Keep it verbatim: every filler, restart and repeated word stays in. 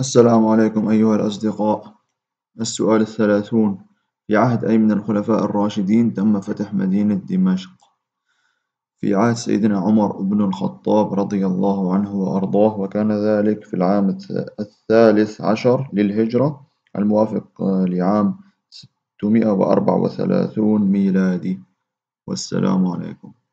السلام عليكم أيها الأصدقاء. السؤال الثلاثون: في عهد أي من الخلفاء الراشدين تم فتح مدينة دمشق؟ في عهد سيدنا عمر بن الخطاب رضي الله عنه وأرضاه، وكان ذلك في العام الثالث عشر للهجرة الموافق لعام ستمائة وأربعة وثلاثون ميلادي. والسلام عليكم.